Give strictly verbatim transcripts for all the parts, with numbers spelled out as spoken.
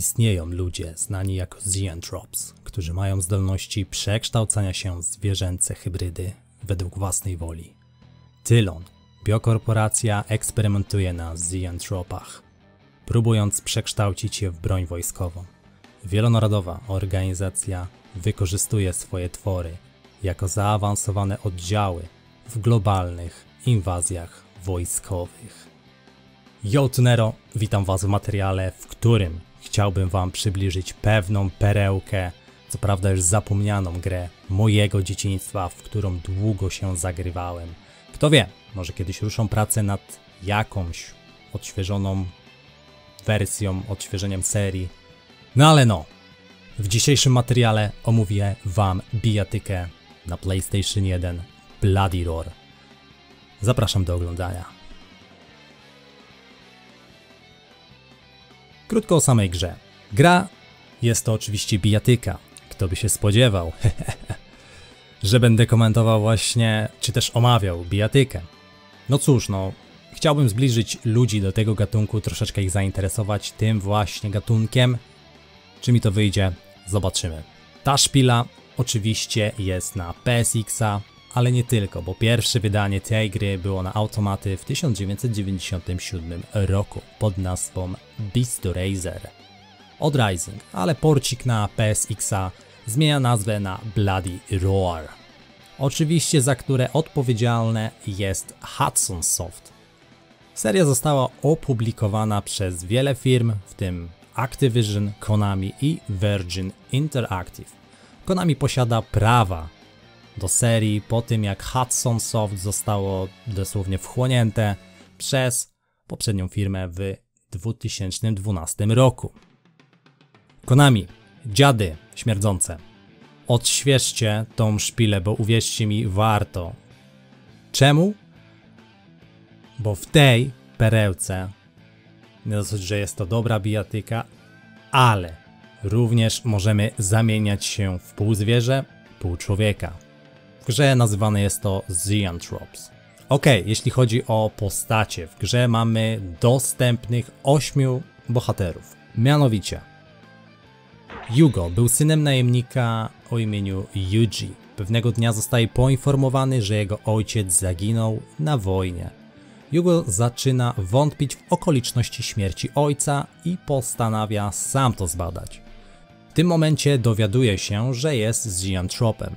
Istnieją ludzie znani jako zoanthropy, którzy mają zdolności przekształcania się w zwierzęce hybrydy według własnej woli. Tylon, biokorporacja, eksperymentuje na zoanthropach, próbując przekształcić je w broń wojskową. Wielonarodowa organizacja wykorzystuje swoje twory jako zaawansowane oddziały w globalnych inwazjach wojskowych. Yo, Tunero, witam was w materiale, w którym chciałbym wam przybliżyć pewną perełkę, co prawda już zapomnianą grę mojego dzieciństwa, w którą długo się zagrywałem. Kto wie, może kiedyś ruszą prace nad jakąś odświeżoną wersją, odświeżeniem serii. No ale no, w dzisiejszym materiale omówię wam bijatykę na PlayStation jeden Bloody Roar. Zapraszam do oglądania. Krótko o samej grze. Gra jest to oczywiście bijatyka. Kto by się spodziewał, że będę komentował właśnie, czy też omawiał bijatykę. No cóż, no, chciałbym zbliżyć ludzi do tego gatunku, troszeczkę ich zainteresować tym właśnie gatunkiem. Czy mi to wyjdzie? Zobaczymy. Ta szpila oczywiście jest na P S X a, ale nie tylko, bo pierwsze wydanie tej gry było na automaty w tysiąc dziewięćset dziewięćdziesiątym siódmym roku pod nazwą Beast Racer od Rising, ale porcik na P S X a zmienia nazwę na Bloody Roar. Oczywiście za które odpowiedzialne jest Hudson Soft. Seria została opublikowana przez wiele firm, w tym Activision, Konami i Virgin Interactive. Konami posiada prawa do serii po tym, jak Hudson Soft zostało dosłownie wchłonięte przez poprzednią firmę w dwa tysiące dwunastym roku. Konami, dziady śmierdzące, odświeżcie tą szpilę, bo uwierzcie mi, warto. Czemu? Bo w tej perełce nie dosyć, że jest to dobra bijatyka, ale również możemy zamieniać się w pół zwierzę, pół człowieka. W grze nazywane jest to zoanthropes. Ok, jeśli chodzi o postacie, w grze mamy dostępnych ośmiu bohaterów. Mianowicie Yugo był synem najemnika o imieniu Yuji. Pewnego dnia zostaje poinformowany, że jego ojciec zaginął na wojnie. Yugo zaczyna wątpić w okoliczności śmierci ojca i postanawia sam to zbadać. W tym momencie dowiaduje się, że jest zoanthropem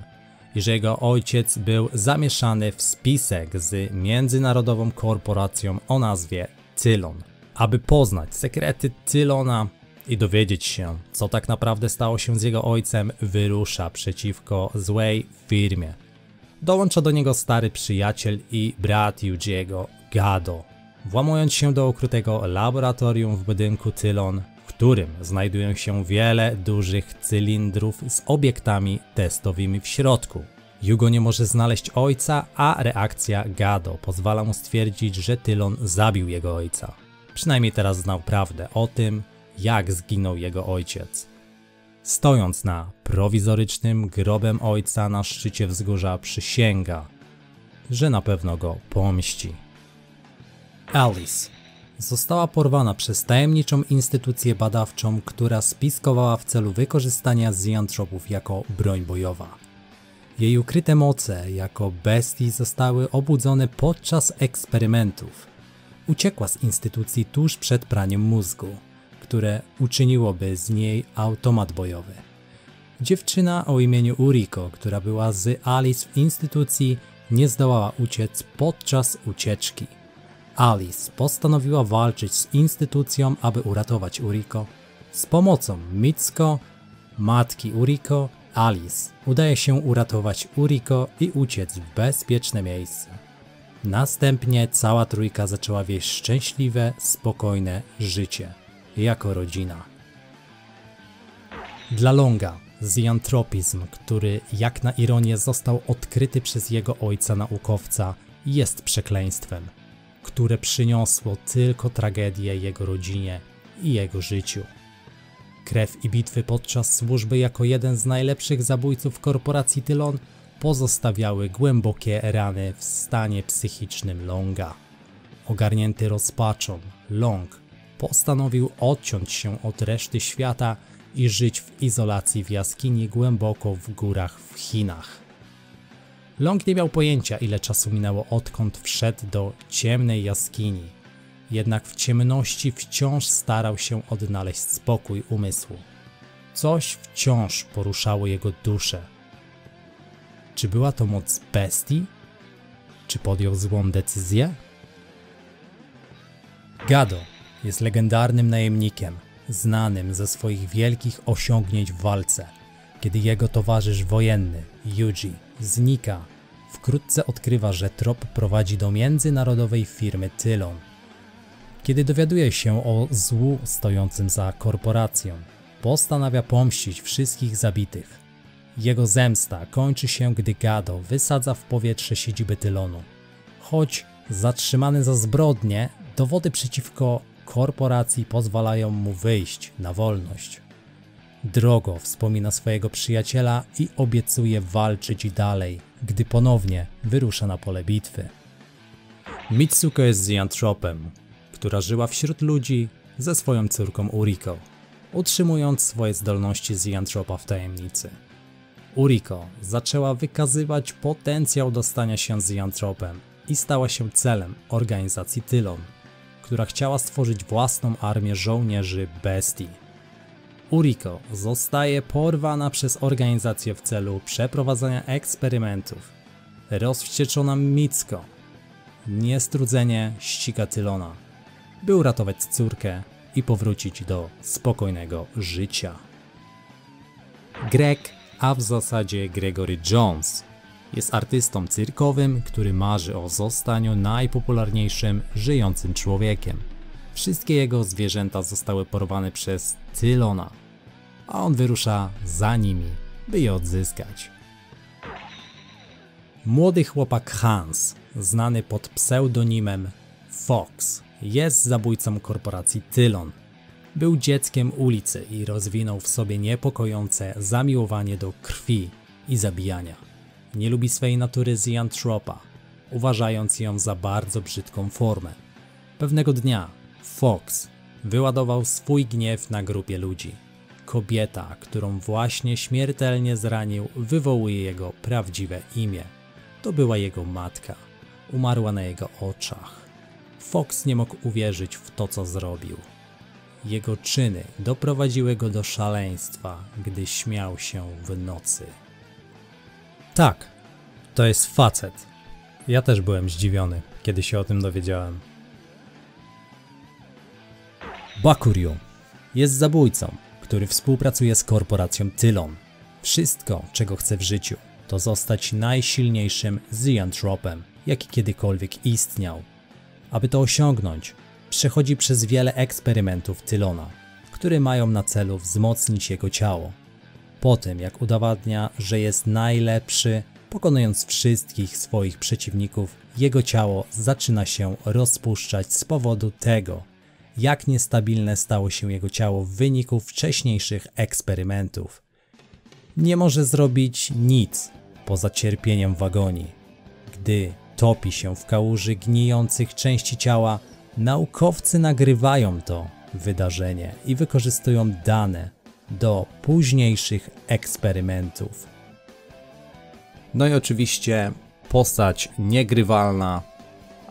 i że jego ojciec był zamieszany w spisek z międzynarodową korporacją o nazwie Tylon. Aby poznać sekrety Tylona i dowiedzieć się, co tak naprawdę stało się z jego ojcem, wyrusza przeciwko złej firmie. Dołącza do niego stary przyjaciel i brat Yuji'ego, Gado, włamując się do ukrytego laboratorium w budynku Tylon, w którym znajdują się wiele dużych cylindrów z obiektami testowymi w środku. Yugo nie może znaleźć ojca, a reakcja Gado pozwala mu stwierdzić, że Tylon zabił jego ojca. Przynajmniej teraz znał prawdę o tym, jak zginął jego ojciec. Stojąc na prowizorycznym grobem ojca na szczycie wzgórza, przysięga, że na pewno go pomści. Alice została porwana przez tajemniczą instytucję badawczą, która spiskowała w celu wykorzystania zoanthropów jako broń bojowa. Jej ukryte moce jako bestii zostały obudzone podczas eksperymentów. Uciekła z instytucji tuż przed praniem mózgu, które uczyniłoby z niej automat bojowy. Dziewczyna o imieniu Uriko, która była z Alice w instytucji, nie zdołała uciec podczas ucieczki. Alice postanowiła walczyć z instytucją, aby uratować Uriko. Z pomocą Mitsuko, matki Uriko, Alice udaje się uratować Uriko i uciec w bezpieczne miejsce. Następnie cała trójka zaczęła wieść szczęśliwe, spokojne życie jako rodzina. Dla Longa zoanthropizm, który jak na ironię został odkryty przez jego ojca naukowca, jest przekleństwem, które przyniosło tylko tragedię jego rodzinie i jego życiu. Krew i bitwy podczas służby jako jeden z najlepszych zabójców korporacji Tylon pozostawiały głębokie rany w stanie psychicznym Longa. Ogarnięty rozpaczą, Long postanowił odciąć się od reszty świata i żyć w izolacji w jaskini głęboko w górach w Chinach. Long nie miał pojęcia, ile czasu minęło, odkąd wszedł do ciemnej jaskini. Jednak w ciemności wciąż starał się odnaleźć spokój umysłu. Coś wciąż poruszało jego duszę. Czy była to moc bestii? Czy podjął złą decyzję? Gado jest legendarnym najemnikiem, znanym ze swoich wielkich osiągnięć w walce. Kiedy jego towarzysz wojenny, Yuji, znika, wkrótce odkrywa, że trop prowadzi do międzynarodowej firmy Tylon. Kiedy dowiaduje się o złu stojącym za korporacją, postanawia pomścić wszystkich zabitych. Jego zemsta kończy się, gdy Gado wysadza w powietrze siedzibę Tylonu. Choć zatrzymany za zbrodnie, dowody przeciwko korporacji pozwalają mu wyjść na wolność. Drogo wspomina swojego przyjaciela i obiecuje walczyć dalej, gdy ponownie wyrusza na pole bitwy. Mitsuko jest zjantropem, która żyła wśród ludzi ze swoją córką Uriko, utrzymując swoje zdolności zjantropa w tajemnicy. Uriko zaczęła wykazywać potencjał dostania się zjantropem i stała się celem organizacji Tylon, która chciała stworzyć własną armię żołnierzy bestii. Uriko zostaje porwana przez organizację w celu przeprowadzenia eksperymentów. Rozwścieczona Mitsuko niestrudzenie ściga Tylona, by uratować córkę i powrócić do spokojnego życia. Greg, a w zasadzie Gregory Jones, jest artystą cyrkowym, który marzy o zostaniu najpopularniejszym żyjącym człowiekiem. Wszystkie jego zwierzęta zostały porwane przez Tylona, a on wyrusza za nimi, by je odzyskać. Młody chłopak Hans, znany pod pseudonimem Fox, jest zabójcą korporacji Tylon. Był dzieckiem ulicy i rozwinął w sobie niepokojące zamiłowanie do krwi i zabijania. Nie lubi swej natury zjantropa, uważając ją za bardzo brzydką formę. Pewnego dnia Fox wyładował swój gniew na grupie ludzi. Kobieta, którą właśnie śmiertelnie zranił, wywołuje jego prawdziwe imię. To była jego matka. Umarła na jego oczach. Fox nie mógł uwierzyć w to, co zrobił. Jego czyny doprowadziły go do szaleństwa, gdy śmiał się w nocy. Tak, to jest facet. Ja też byłem zdziwiony, kiedy się o tym dowiedziałem. Bakuryu jest zabójcą, który współpracuje z korporacją Tylon. Wszystko, czego chce w życiu, to zostać najsilniejszym zjantropem, jaki kiedykolwiek istniał. Aby to osiągnąć, przechodzi przez wiele eksperymentów Tylona, które mają na celu wzmocnić jego ciało. Po tym, jak udowadnia, że jest najlepszy, pokonując wszystkich swoich przeciwników, jego ciało zaczyna się rozpuszczać z powodu tego, jak niestabilne stało się jego ciało w wyniku wcześniejszych eksperymentów. Nie może zrobić nic poza cierpieniem w agonii. Gdy topi się w kałuży gnijących części ciała, naukowcy nagrywają to wydarzenie i wykorzystują dane do późniejszych eksperymentów. No i oczywiście postać niegrywalna,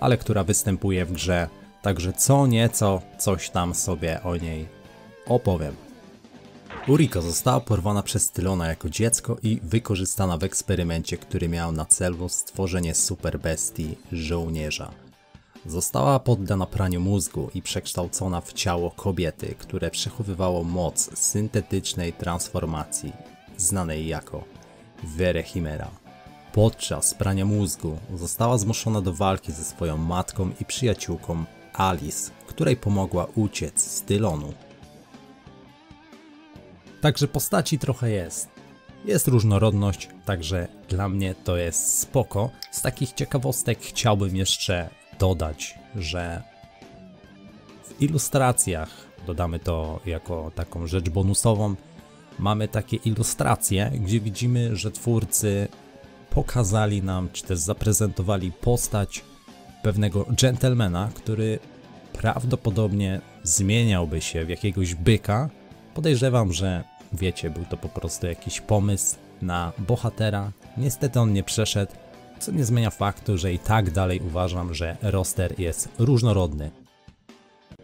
ale która występuje w grze, także co nieco coś tam sobie o niej opowiem. Uriko została porwana przez Tylona jako dziecko i wykorzystana w eksperymencie, który miał na celu stworzenie superbestii żołnierza. Została poddana praniu mózgu i przekształcona w ciało kobiety, które przechowywało moc syntetycznej transformacji, znanej jako Werehimera. Podczas prania mózgu została zmuszona do walki ze swoją matką i przyjaciółką Alice, której pomogła uciec z Tylonu. Także postaci trochę jest. Jest różnorodność, także dla mnie to jest spoko. Z takich ciekawostek chciałbym jeszcze dodać, że w ilustracjach, dodamy to jako taką rzecz bonusową, mamy takie ilustracje, gdzie widzimy, że twórcy pokazali nam, czy też zaprezentowali postać pewnego dżentelmena, który prawdopodobnie zmieniałby się w jakiegoś byka, podejrzewam, że wiecie, był to po prostu jakiś pomysł na bohatera. Niestety on nie przeszedł, co nie zmienia faktu, że i tak dalej uważam, że roster jest różnorodny.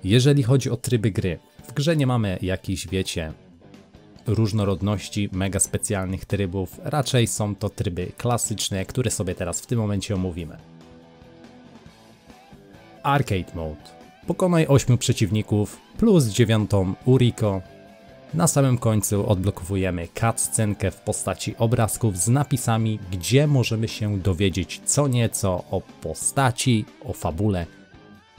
Jeżeli chodzi o tryby gry, w grze nie mamy jakichś, wiecie, różnorodności, mega specjalnych trybów, raczej są to tryby klasyczne, które sobie teraz w tym momencie omówimy. Arcade Mode. Pokonaj ośmiu przeciwników plus dziewięć Uriko. Na samym końcu odblokowujemy cutscenkę w postaci obrazków z napisami, gdzie możemy się dowiedzieć co nieco o postaci, o fabule.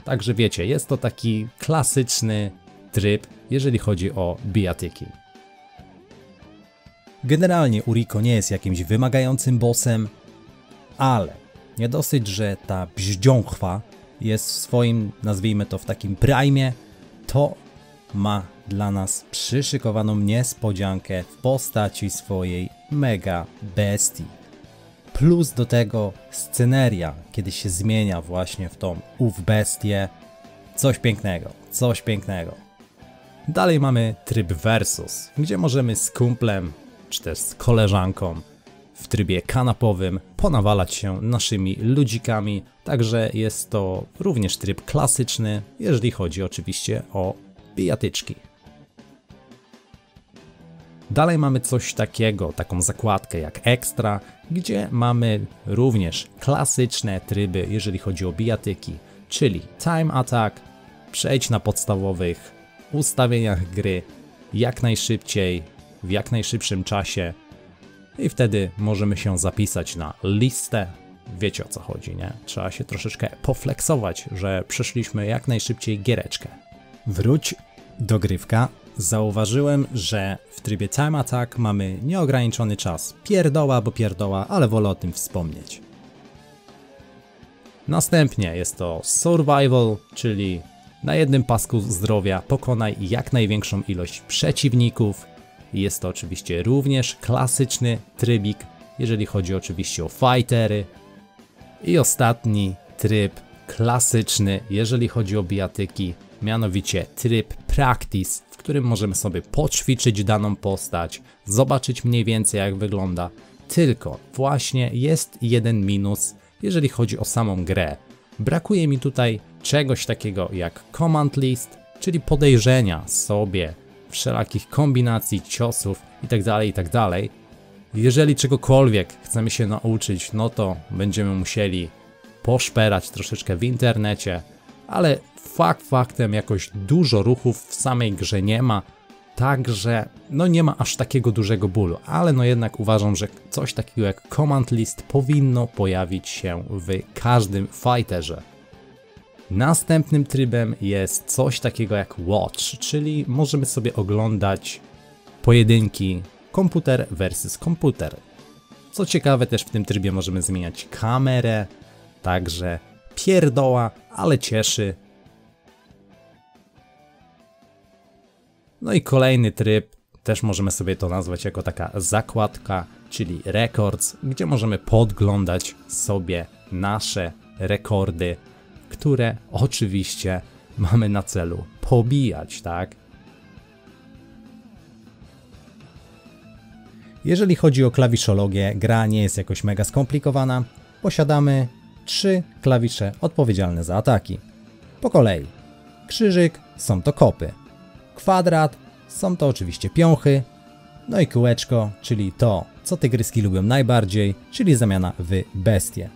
Także wiecie, jest to taki klasyczny tryb, jeżeli chodzi o bijatyki. Generalnie Uriko nie jest jakimś wymagającym bossem, ale nie dosyć, że ta bździąchwa jest w swoim, nazwijmy to, w takim prime, to ma dla nas przyszykowaną niespodziankę w postaci swojej mega bestii. Plus do tego sceneria, kiedy się zmienia właśnie w tą ów bestię. Coś pięknego, coś pięknego. Dalej mamy tryb versus, gdzie możemy z kumplem czy też z koleżanką w trybie kanapowym ponawalać się naszymi ludzikami. Także jest to również tryb klasyczny, jeżeli chodzi oczywiście o bijatyczki. Dalej mamy coś takiego, taką zakładkę jak Extra, gdzie mamy również klasyczne tryby, jeżeli chodzi o bijatyki, czyli Time Attack, przejdź na podstawowych ustawieniach gry jak najszybciej, w jak najszybszym czasie i wtedy możemy się zapisać na listę. Wiecie o co chodzi, nie? Trzeba się troszeczkę pofleksować, że przeszliśmy jak najszybciej giereczkę. Wróć do grywka. Zauważyłem, że w trybie Time Attack mamy nieograniczony czas. Pierdoła, bo pierdoła, ale wolę o tym wspomnieć. Następnie jest to Survival, czyli na jednym pasku zdrowia pokonaj jak największą ilość przeciwników. Jest to oczywiście również klasyczny trybik, jeżeli chodzi oczywiście o fightery. I ostatni tryb klasyczny, jeżeli chodzi o bijatyki, mianowicie tryb Practice, w którym możemy sobie poćwiczyć daną postać, zobaczyć mniej więcej jak wygląda. Tylko właśnie jest jeden minus, jeżeli chodzi o samą grę. Brakuje mi tutaj czegoś takiego jak Command List, czyli podejrzenia sobie wszelakich kombinacji, ciosów itd. itd. Jeżeli czegokolwiek chcemy się nauczyć, no to będziemy musieli poszperać troszeczkę w internecie, ale fakt faktem jakoś dużo ruchów w samej grze nie ma, także no nie ma aż takiego dużego bólu, ale no jednak uważam, że coś takiego jak Command List powinno pojawić się w każdym fighterze. Następnym trybem jest coś takiego jak Watch, czyli możemy sobie oglądać pojedynki komputer versus komputer. Co ciekawe, też w tym trybie możemy zmieniać kamerę, także pierdoła, ale cieszy. No i kolejny tryb, też możemy sobie to nazwać jako taka zakładka, czyli Records, gdzie możemy podglądać sobie nasze rekordy, które oczywiście mamy na celu pobijać, tak? Jeżeli chodzi o klawiszologię, gra nie jest jakoś mega skomplikowana. Posiadamy trzy klawisze odpowiedzialne za ataki. Po kolei. Krzyżyk są to kopy. Kwadrat są to oczywiście piąchy. No i kółeczko, czyli to, co tygryski lubią najbardziej, czyli zamiana w bestię.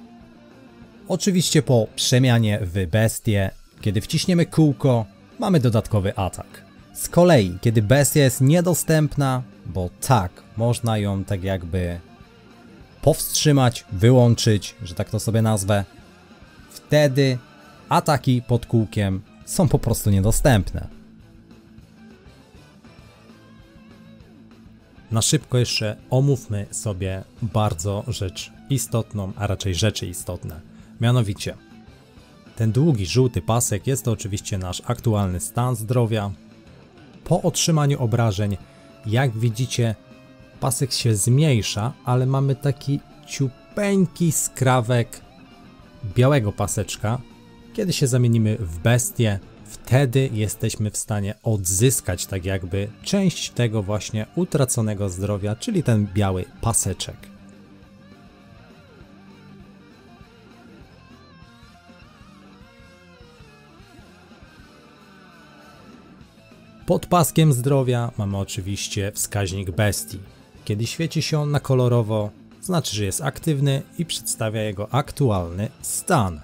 Oczywiście po przemianie w bestię, kiedy wciśniemy kółko, mamy dodatkowy atak. Z kolei, kiedy bestia jest niedostępna, bo tak, można ją tak jakby powstrzymać, wyłączyć, że tak to sobie nazwę, wtedy ataki pod kółkiem są po prostu niedostępne. Na szybko jeszcze omówmy sobie bardzo rzecz istotną, a raczej rzeczy istotne. Mianowicie, ten długi żółty pasek jest to oczywiście nasz aktualny stan zdrowia. Po otrzymaniu obrażeń, jak widzicie, pasek się zmniejsza, ale mamy taki ciupeńki skrawek białego paseczka. Kiedy się zamienimy w bestię, Wtedy jesteśmy w stanie odzyskać tak jakby część tego właśnie utraconego zdrowia, czyli ten biały paseczek. Pod paskiem zdrowia mamy oczywiście wskaźnik bestii. Kiedy świeci się on na kolorowo, znaczy, że jest aktywny i przedstawia jego aktualny stan.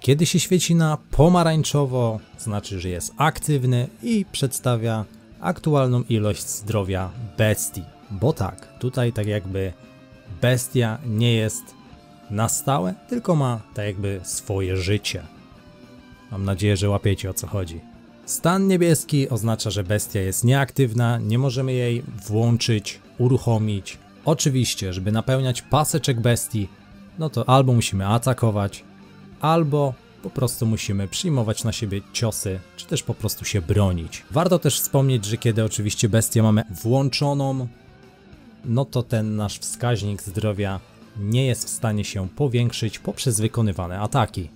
Kiedy się świeci na pomarańczowo, znaczy, że jest aktywny i przedstawia aktualną ilość zdrowia bestii. Bo tak, tutaj tak jakby bestia nie jest na stałe, tylko ma tak jakby swoje życie. Mam nadzieję, że łapiecie, o co chodzi. Stan niebieski oznacza, że bestia jest nieaktywna, nie możemy jej włączyć, uruchomić. Oczywiście, żeby napełniać paseczek bestii, no to albo musimy atakować, albo po prostu musimy przyjmować na siebie ciosy, czy też po prostu się bronić. Warto też wspomnieć, że kiedy oczywiście bestię mamy włączoną, no to ten nasz wskaźnik zdrowia nie jest w stanie się powiększyć poprzez wykonywane ataki.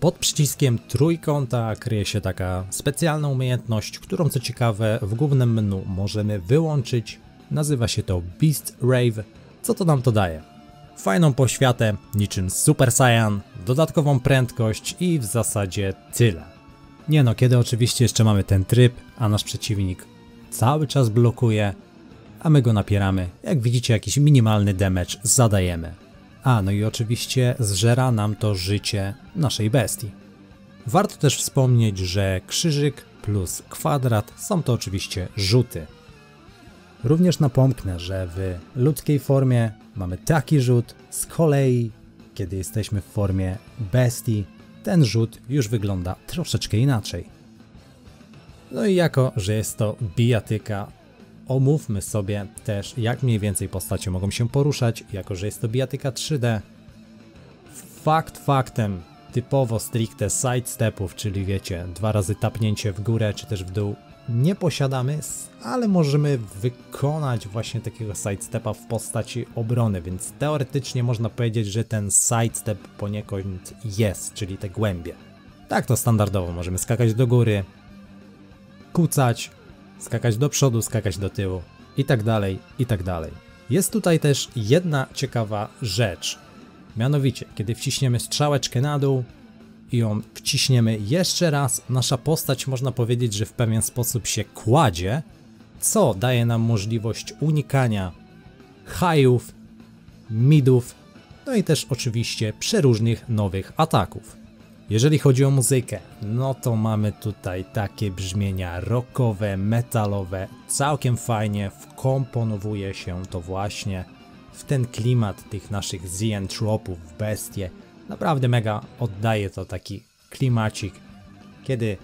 Pod przyciskiem trójkąta kryje się taka specjalna umiejętność, którą co ciekawe w głównym menu możemy wyłączyć. Nazywa się to Beast Rave. Co to nam to daje? Fajną poświatę, niczym Super Saiyan, dodatkową prędkość i w zasadzie tyle. Nie no, kiedy oczywiście jeszcze mamy ten tryb, a nasz przeciwnik cały czas blokuje, a my go napieramy. Jak widzicie, jakiś minimalny damage zadajemy. A, no i oczywiście zżera nam to życie naszej bestii. Warto też wspomnieć, że krzyżyk plus kwadrat są to oczywiście rzuty. Również napomknę, że w ludzkiej formie mamy taki rzut, z kolei kiedy jesteśmy w formie bestii, ten rzut już wygląda troszeczkę inaczej. No i jako, że jest to bijatyka, omówmy sobie też, jak mniej więcej postacie mogą się poruszać, jako że jest to bijatyka trzy D. Fakt faktem, typowo stricte sidestepów, czyli wiecie, dwa razy tapnięcie w górę czy też w dół, nie posiadamy, ale możemy wykonać właśnie takiego sidestepa w postaci obrony, więc teoretycznie można powiedzieć, że ten sidestep poniekąd jest, czyli te głębie. Tak to standardowo, możemy skakać do góry, kucać, skakać do przodu, skakać do tyłu i tak dalej, i tak dalej. Jest tutaj też jedna ciekawa rzecz, mianowicie kiedy wciśniemy strzałeczkę na dół i ją wciśniemy jeszcze raz, nasza postać można powiedzieć, że w pewien sposób się kładzie, co daje nam możliwość unikania highów, midów, no i też oczywiście przeróżnych nowych ataków. Jeżeli chodzi o muzykę, no to mamy tutaj takie brzmienia rockowe, metalowe, całkiem fajnie wkomponowuje się to właśnie w ten klimat tych naszych zeentropów, bestie. Naprawdę mega oddaje to taki klimacik, kiedy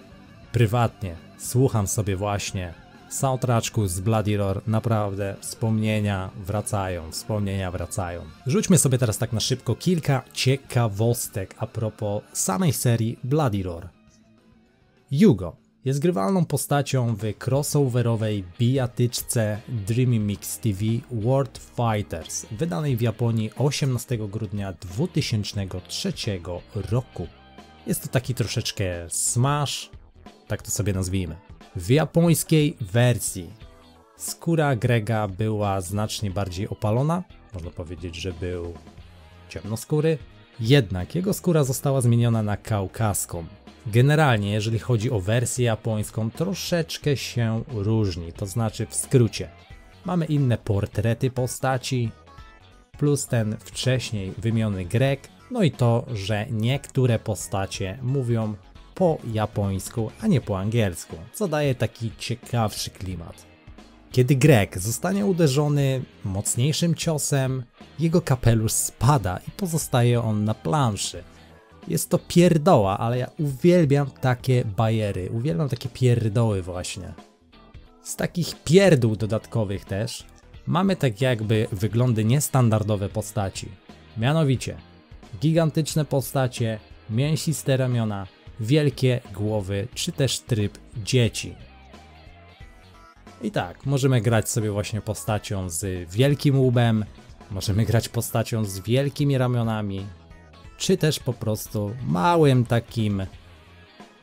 prywatnie słucham sobie właśnie soundtracku z Bloody Roar, naprawdę wspomnienia wracają, wspomnienia wracają. Rzućmy sobie teraz tak na szybko kilka ciekawostek a propos samej serii Bloody Roar. Yugo jest grywalną postacią w crossoverowej bijatyczce Dreamy Mix T V World Fighters, wydanej w Japonii osiemnastego grudnia dwa tysiące trzeciego roku. Jest to taki troszeczkę smash, tak to sobie nazwijmy. W japońskiej wersji skóra Grega była znacznie bardziej opalona, można powiedzieć, że był ciemnoskóry, jednak jego skóra została zmieniona na kaukaską. Generalnie, jeżeli chodzi o wersję japońską, troszeczkę się różni, to znaczy w skrócie. Mamy inne portrety postaci, plus ten wcześniej wymieniony Greg, no i to, że niektóre postacie mówią po japońsku, a nie po angielsku, co daje taki ciekawszy klimat. Kiedy Greg zostanie uderzony mocniejszym ciosem, jego kapelusz spada i pozostaje on na planszy. Jest to pierdoła, ale ja uwielbiam takie bajery, uwielbiam takie pierdoły właśnie. Z takich pierdół dodatkowych też mamy tak jakby wyglądy niestandardowe postaci. Mianowicie gigantyczne postacie, mięsiste ramiona, wielkie głowy, czy też tryb dzieci. I tak, możemy grać sobie właśnie postacią z wielkim łbem, możemy grać postacią z wielkimi ramionami, czy też po prostu małym takim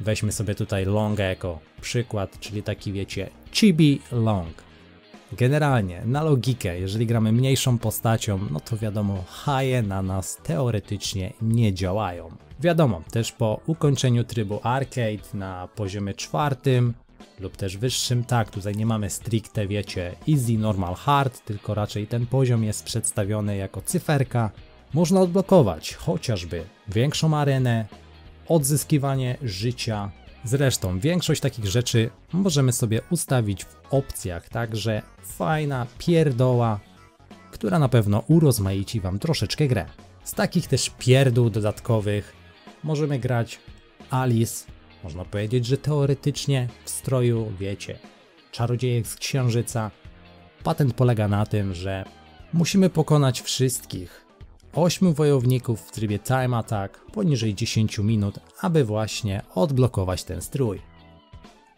Weźmy sobie tutaj longa jako przykład, czyli taki, wiecie, chibi long. Generalnie, na logikę, jeżeli gramy mniejszą postacią, no to wiadomo, haje na nas teoretycznie nie działają. Wiadomo, też po ukończeniu trybu arcade na poziomie czwartym lub też wyższym, tak, tutaj nie mamy stricte, wiecie, easy, normal, hard, tylko raczej ten poziom jest przedstawiony jako cyferka. Można odblokować chociażby większą arenę, odzyskiwanie życia. Zresztą większość takich rzeczy możemy sobie ustawić w opcjach, także fajna pierdoła, która na pewno urozmaici wam troszeczkę grę. Z takich też pierdół dodatkowych możemy grać Alice, można powiedzieć, że teoretycznie w stroju, wiecie, czarodziejek z Księżyca. Patent polega na tym, że musimy pokonać wszystkich ośmiu wojowników w trybie Time Attack poniżej dziesięciu minut, aby właśnie odblokować ten strój.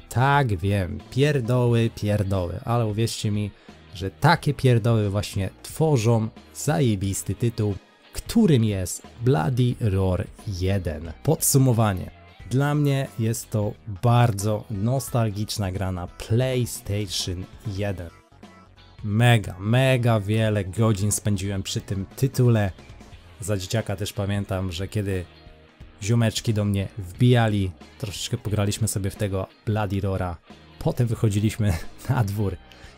Tak, wiem, pierdoły, pierdoły, ale uwierzcie mi, że takie pierdoły właśnie tworzą zajebisty tytuł, którym jest Bloody Roar jeden. Podsumowanie. Dla mnie jest to bardzo nostalgiczna gra na PlayStation jeden. Mega, mega wiele godzin spędziłem przy tym tytule. Za dzieciaka też pamiętam, że kiedy ziomeczki do mnie wbijali, troszeczkę pograliśmy sobie w tego Bloody Roara. Potem wychodziliśmy na dwór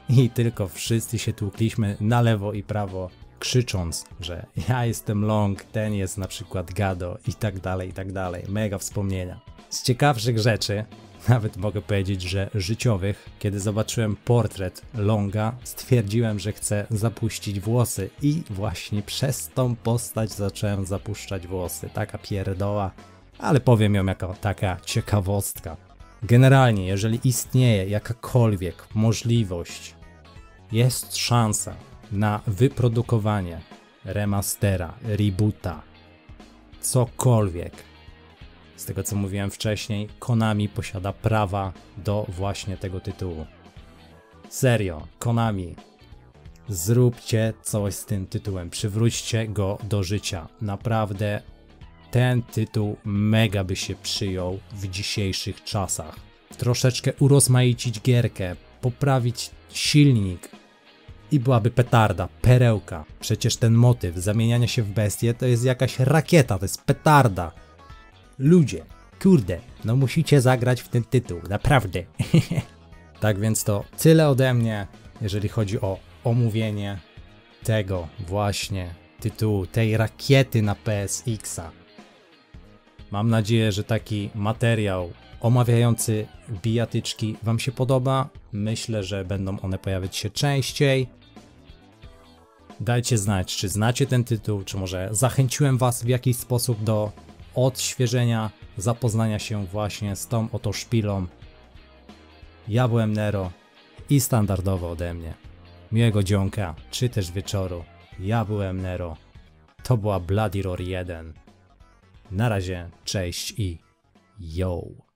i tylko wszyscy się tłukliśmy na lewo i prawo, krzycząc, że ja jestem Long, ten jest na przykład Gado i tak dalej, i tak dalej. Mega wspomnienia. Z ciekawszych rzeczy, nawet mogę powiedzieć, że życiowych, kiedy zobaczyłem portret Longa, stwierdziłem, że chcę zapuścić włosy i właśnie przez tą postać zacząłem zapuszczać włosy. Taka pierdoła, ale powiem ją jako taka ciekawostka. Generalnie, jeżeli istnieje jakakolwiek możliwość, jest szansa na wyprodukowanie remastera, reboota, cokolwiek. Z tego, co mówiłem wcześniej, Konami posiada prawa do właśnie tego tytułu. Serio, Konami, zróbcie coś z tym tytułem, przywróćcie go do życia. Naprawdę ten tytuł mega by się przyjął w dzisiejszych czasach. Troszeczkę urozmaicić gierkę, poprawić silnik i byłaby petarda, perełka. Przecież ten motyw zamieniania się w bestię to jest jakaś rakieta, to jest petarda. Ludzie, kurde, no musicie zagrać w ten tytuł, naprawdę. Tak więc to tyle ode mnie, jeżeli chodzi o omówienie tego właśnie tytułu, tej rakiety na P S X-a. Mam nadzieję, że taki materiał omawiający bijatyczki wam się podoba. Myślę, że będą one pojawiać się częściej. Dajcie znać, czy znacie ten tytuł, czy może zachęciłem was w jakiś sposób do odświeżenia, zapoznania się właśnie z tą oto szpilą. Ja byłem Nero i standardowo ode mnie miłego dzionka, czy też wieczoru. Ja byłem Nero, to była Bloody Roar jeden. Na razie, cześć i yo!